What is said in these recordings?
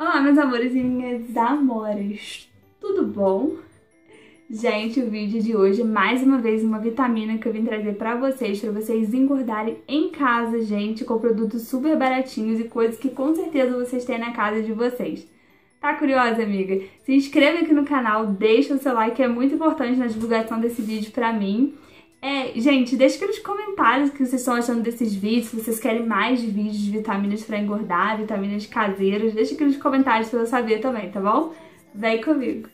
Olá, meus amores e minhas amoras, tudo bom? Gente, o vídeo de hoje é mais uma vez uma vitamina que eu vim trazer pra vocês engordarem em casa, gente, com produtos super baratinhos e coisas que com certeza vocês têm na casa de vocês. Tá curiosa, amiga? Se inscreve aqui no canal, deixa o seu like, é muito importante na divulgação desse vídeo pra mim. Gente, deixa aqui nos comentários o que vocês estão achando desses vídeos, se vocês querem mais vídeos de vitaminas pra engordar, vitaminas caseiras, deixa aqui nos comentários pra eu saber também, tá bom? Vem comigo!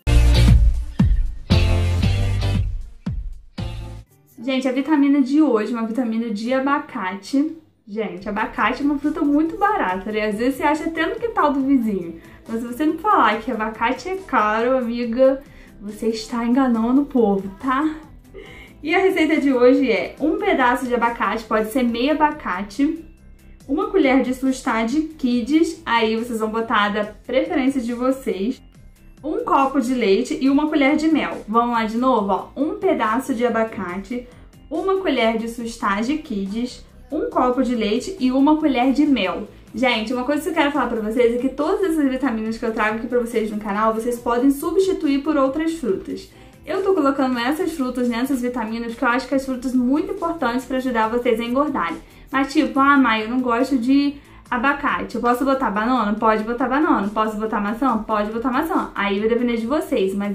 Gente, a vitamina de hoje é uma vitamina de abacate. Gente, abacate é uma fruta muito barata, né? Às vezes você acha até no quintal do vizinho. Mas se você me falar que abacate é caro, amiga, você está enganando o povo, tá? E a receita de hoje é um pedaço de abacate, pode ser meio abacate, uma colher de Sustagen Kids, aí vocês vão botar da preferência de vocês, um copo de leite e uma colher de mel. Vamos lá de novo, ó, um pedaço de abacate, uma colher de Sustagen Kids, um copo de leite e uma colher de mel. Gente, uma coisa que eu quero falar pra vocês é que todas essas vitaminas que eu trago aqui pra vocês no canal, vocês podem substituir por outras frutas. Eu tô colocando essas frutas nessas vitaminas porque eu acho que as frutas muito importantes pra ajudar vocês a engordarem. Mas tipo, ah, Mai, eu não gosto de abacate. Eu posso botar banana? Pode botar banana. Posso botar maçã? Pode botar maçã. Aí vai depender de vocês. Mas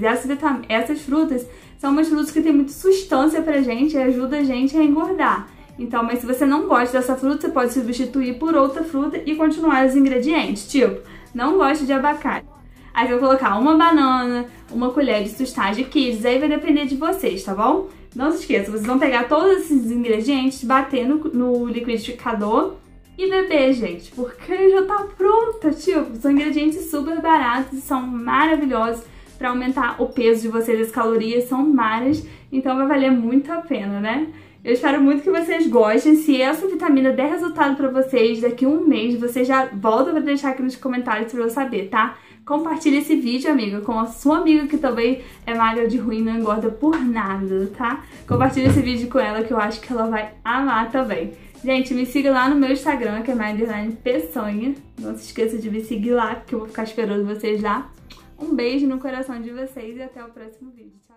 essas frutas são umas frutas que têm muita sustância pra gente e ajuda a gente a engordar. Então, mas se você não gosta dessa fruta, você pode substituir por outra fruta e continuar os ingredientes. Tipo, não gosto de abacate. Aí você vai colocar uma banana, uma colher de Sustagen Kids, aí vai depender de vocês, tá bom? Não se esqueça, vocês vão pegar todos esses ingredientes, bater no liquidificador e beber, gente, porque já tá pronta, tipo, são ingredientes super baratos e são maravilhosos pra aumentar o peso de vocês, as calorias são maras, então vai valer muito a pena, né? Eu espero muito que vocês gostem. Se essa vitamina der resultado pra vocês, daqui a um mês, você já volta pra deixar aqui nos comentários pra eu saber, tá? Compartilha esse vídeo, amiga, com a sua amiga que também é magra de ruim e não engorda por nada, tá? Compartilha esse vídeo com ela que eu acho que ela vai amar também. Gente, me siga lá no meu Instagram, que é Mayara Pessanha. Não se esqueça de me seguir lá, porque eu vou ficar esperando vocês lá. Um beijo no coração de vocês e até o próximo vídeo.